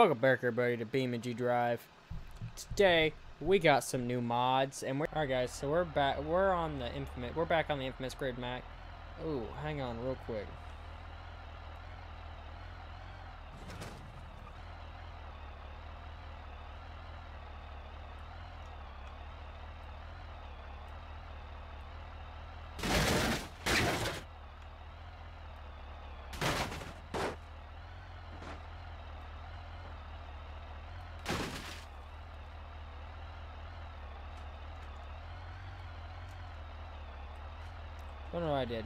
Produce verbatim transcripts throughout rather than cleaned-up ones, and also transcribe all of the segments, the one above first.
Welcome back, everybody, to Beam N G Drive. Today we got some new mods, and we're all right, guys. So we're back. We're on the infamous. We're back on the infamous grid map. Ooh, hang on, real quick. Don't know what I did.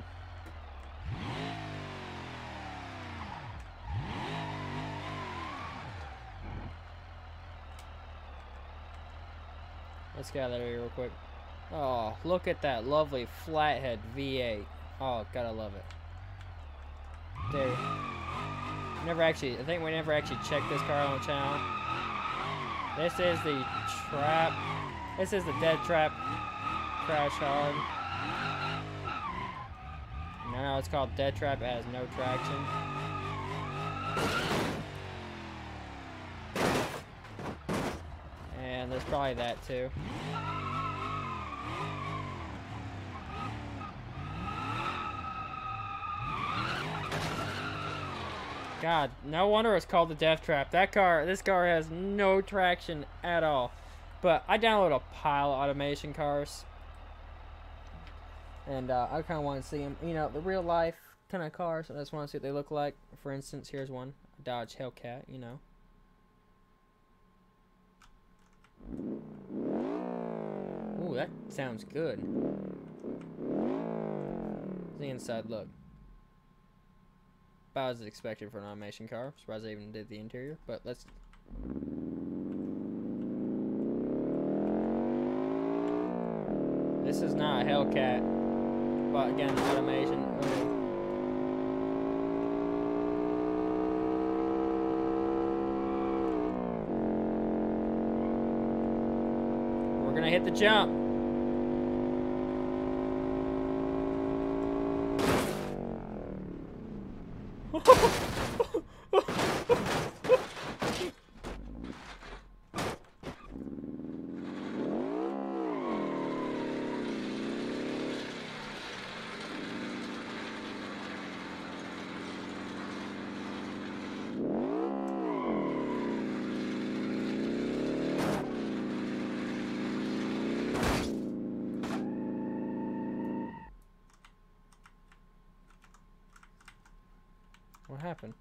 Let's get out of here real quick. Oh, look at that lovely flathead V eight. Oh, gotta love it. Dude. Never actually, I think we never actually checked this car on the channel. This is the trap. This is the Death Trap Crash Hard. Now it's called Death Trap. It has no traction. And there's probably that too. God, no wonder it's called the Death Trap. That car, this car has no traction at all. But I download a pile of automation cars. And uh, I kind of want to see them, you know, the real life kind of cars. I just want to see what they look like. For instance, here's one, Dodge Hellcat, you know. Ooh, that sounds good. The inside look. About as expected for an automation car. I'm surprised I even did the interior, but let's... This is not a Hellcat. But again, automation. Ooh. We're gonna hit the jump. What happened?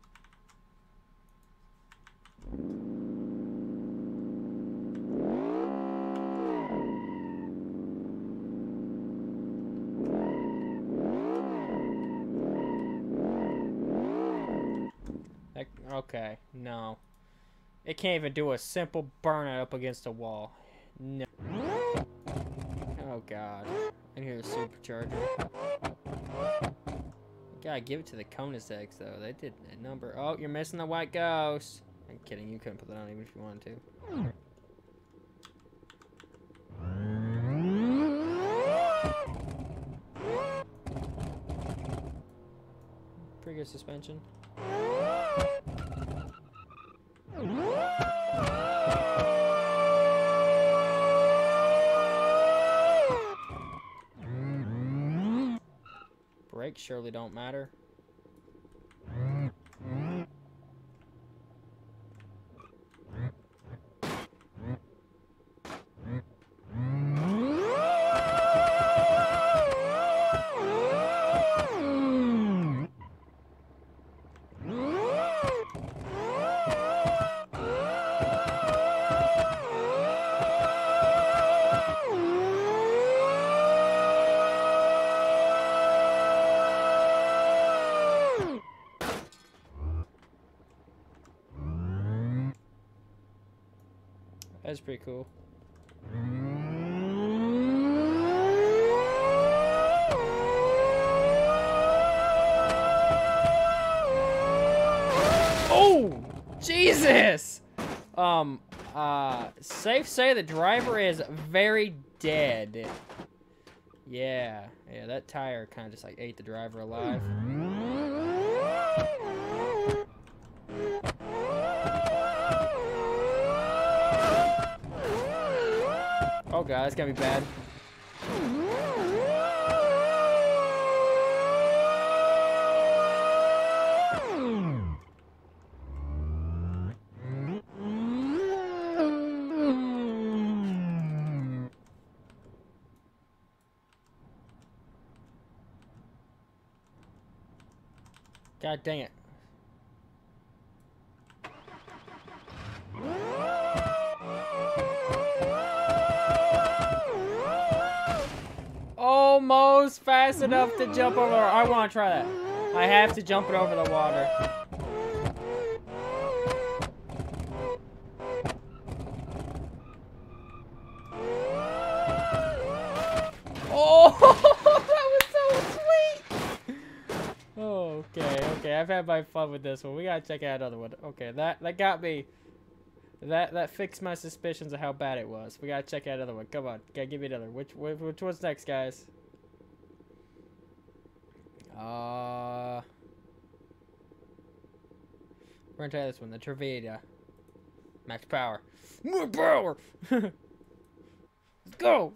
That, okay, no. It can't even do a simple burnout up against a wall. No. Oh god. I hear the supercharger. Gotta give it to the Koenigseggs though. They did a number. Oh, you're missing the white ghost. I'm kidding. You couldn't put that on even if you wanted to. Pretty good suspension. Surely don't matter. That's pretty cool. Oh, Jesus! Um, uh, safe say the driver is very dead. Yeah, yeah, that tire kind of just like ate the driver alive. Oh god, that's gonna be bad. God dang it. Almost fast enough to jump over. I want to try that. I have to jump it over the water. I've had my fun with this one. We gotta check out another one. Okay, that that got me. That that fixed my suspicions of how bad it was. We gotta check out another one. Come on, gotta give me another. Which which, which one's next, guys? Uh, we're gonna try this one. The Treveda. Max power. More power. Let's go.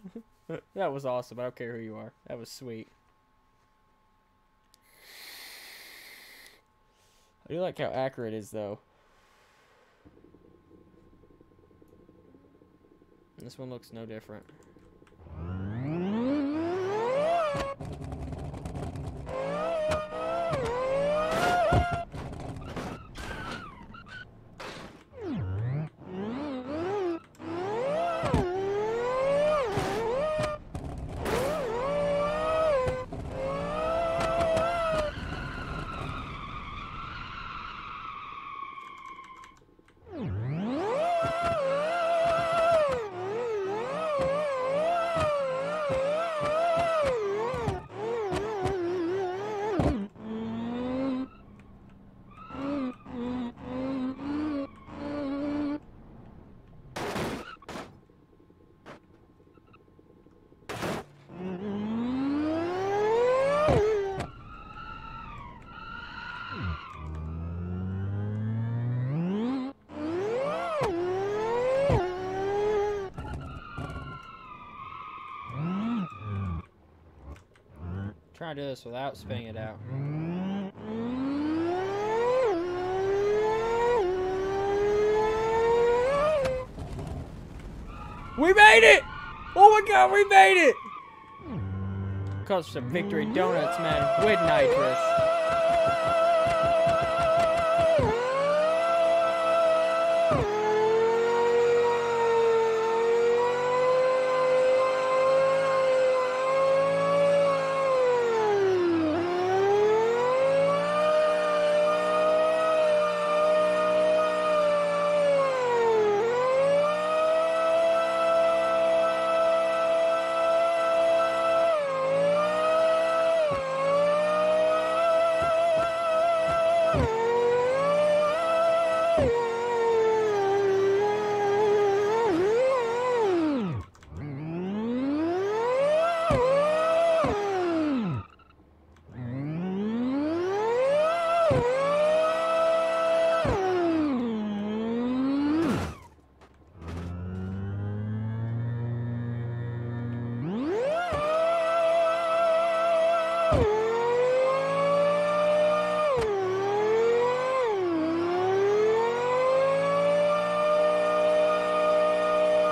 That was awesome. I don't care who you are. That was sweet. I do like how accurate it is, though. This one looks no different. Trying to do this without spinning it out. We made it! Oh my god, we made it! Cause some victory donuts, man, with nitrous.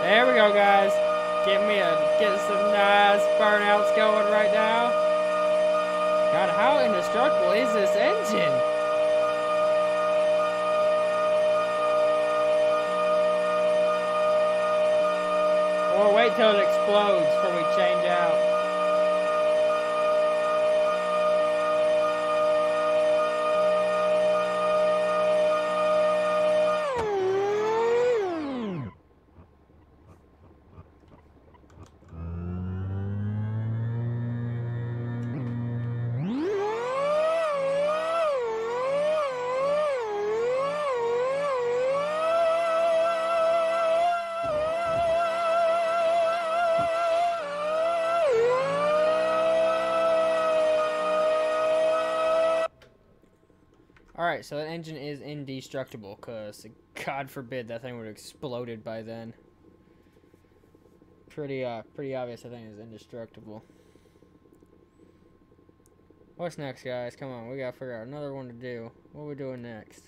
There we go, guys. Get me a get some nice burnouts going right now. God, how indestructible is this engine? Or wait till it explodes before we change out. Alright, so that engine is indestructible, because, God forbid, that thing would have exploded by then. pretty uh pretty obvious. I think is indestructible. What's next, guys? Come on, we gotta figure out another one to do. What are we doing next?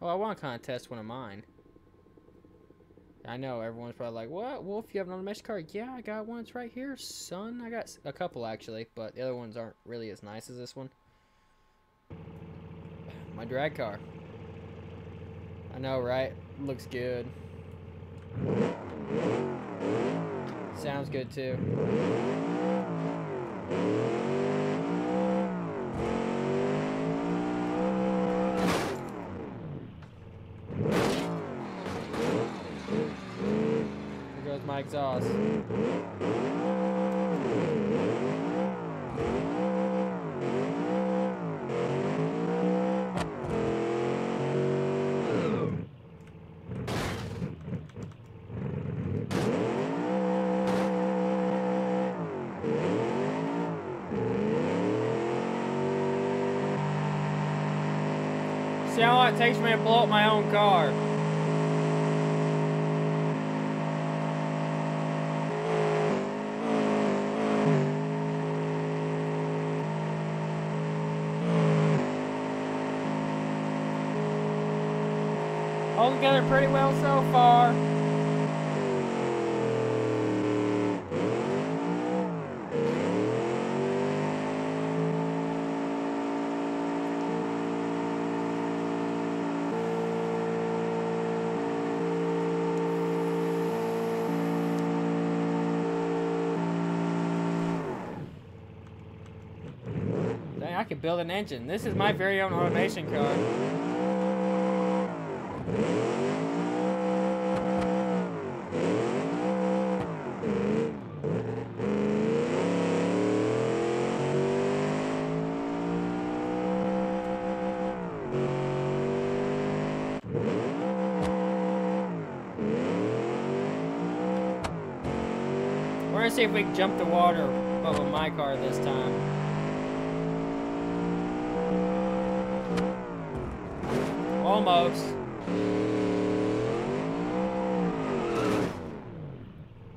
Oh, I want to contest one of mine. I know everyone's probably like, "What, Wolf? You have an automatic car?" Yeah, I got one. It's right here, son. I got a couple actually, but the other ones aren't really as nice as this one. My drag car. I know, right? Looks good. Sounds good too. My exhaust. See how long it takes me to blow up my own car. Holding together pretty well so far. Dang, I could build an engine. This is my very own automation car. We're gonna see if we can jump the water, but with my car this time. Almost.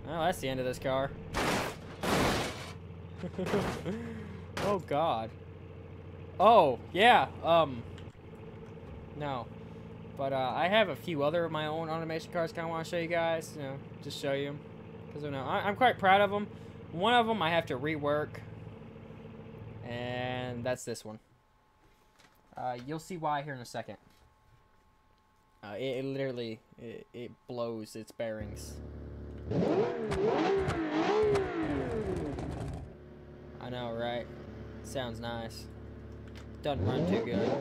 Well, that's the end of this car. Oh God. Oh yeah. Um. No. But uh, I have a few other of my own automation cars. Kind of want to show you guys. You know, just show you them. Because I'm quite proud of them. One of them I have to rework, and that's this one. Uh, you'll see why here in a second. Uh, it, it literally it, it blows its bearings. I know, right? Sounds nice. Doesn't run too good.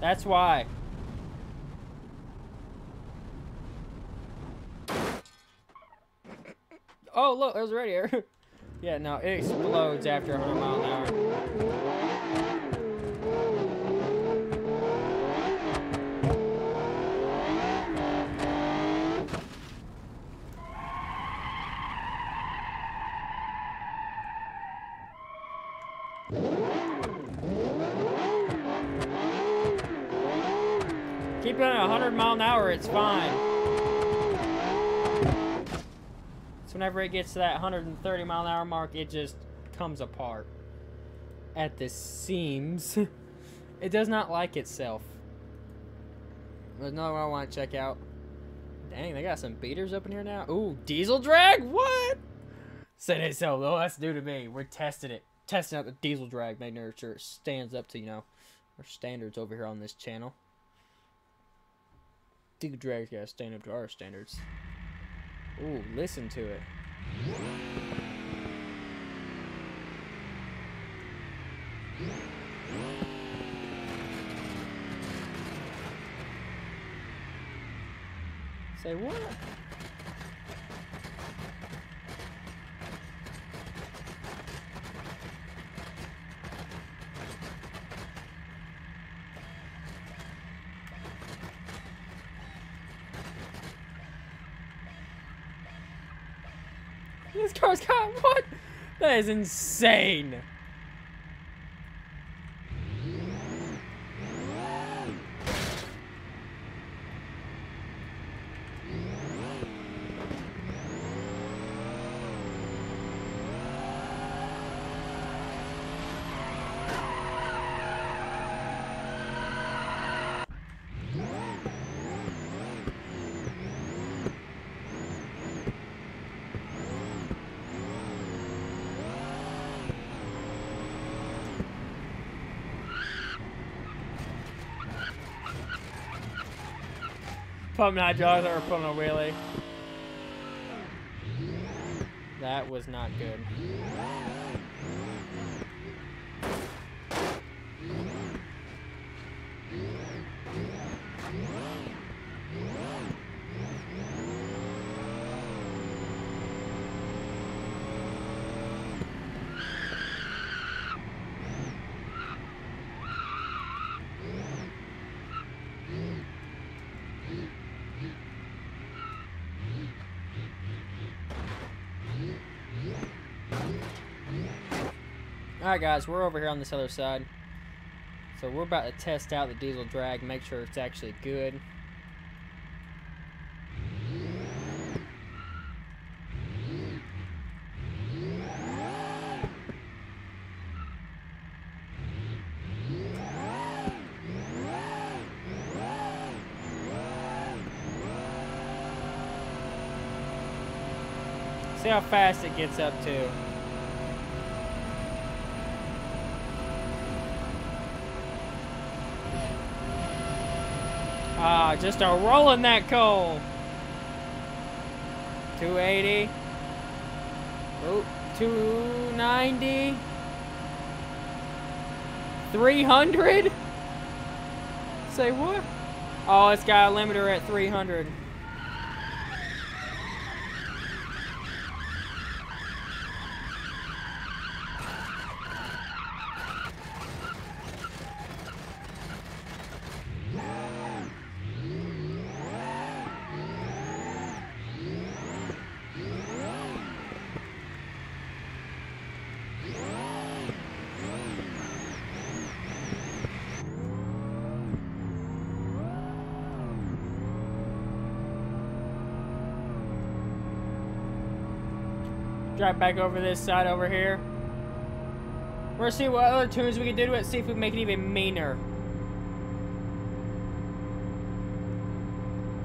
That's why. Oh, look, it was right here. Yeah, no, it explodes after one hundred mile an hour. Keep it at one hundred mile an hour, it's fine. Whenever it gets to that one hundred thirty mile an hour mark, it just comes apart at the seams. It does not like itself. There's another one I want to check out. Dang, they got some beaters up in here now. Ooh, diesel drag? What? Said it so low. That's new to me. We're testing it. Testing out the diesel drag, making sure it stands up to, you know, our standards over here on this channel. Diesel drag's got to stand up to our standards. Ooh, listen to it. Say what? This car's got what? That is insane. Pump not jaws or pump a wheelie. That was not good. Alright guys, we're over here on this other side. So we're about to test out the diesel drag, make sure it's actually good. See how fast it gets up to. Ah, just a rolling that coal. two eighty. Oh, two ninety. three hundred? Say what? Oh, it's got a limiter at three hundred. Drive back over this side over here. We're gonna see what other tunes we can do to it, see if we can make it even meaner.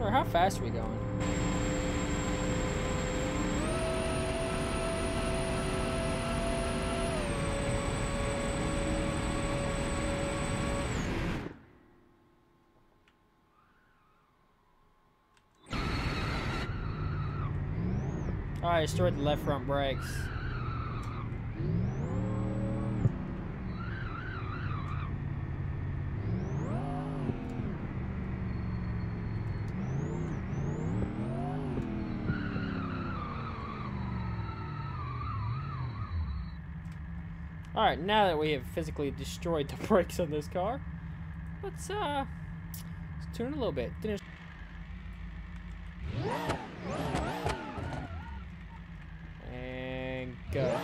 Or how fast are we going? I destroyed the left front brakes. Alright, now that we have physically destroyed the brakes on this car, let's uh let's tune it a little bit. Go.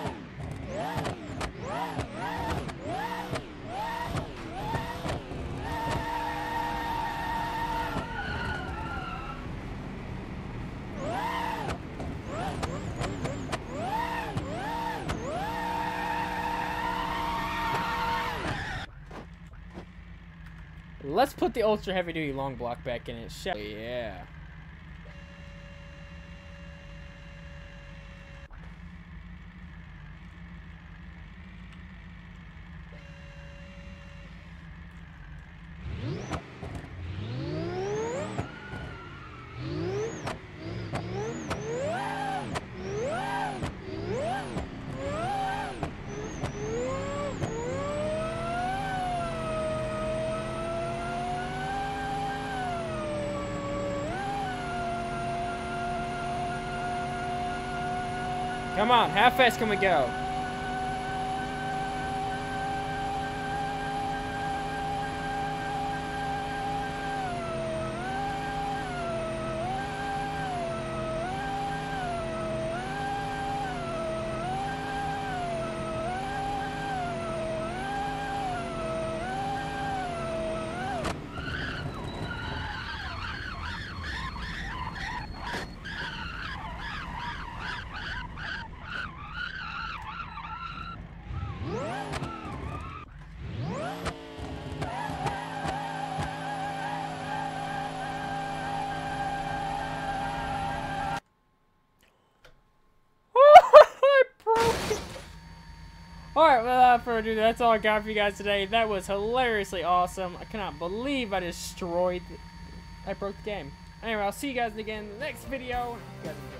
Let's put the ultra heavy duty long block back in it, shall we? Yeah. Come on, how fast can we go? Alright, without further ado, that's all I got for you guys today. That was hilariously awesome. I cannot believe I destroyed... I broke the game. Anyway, I'll see you guys again in the next video. You guys enjoy.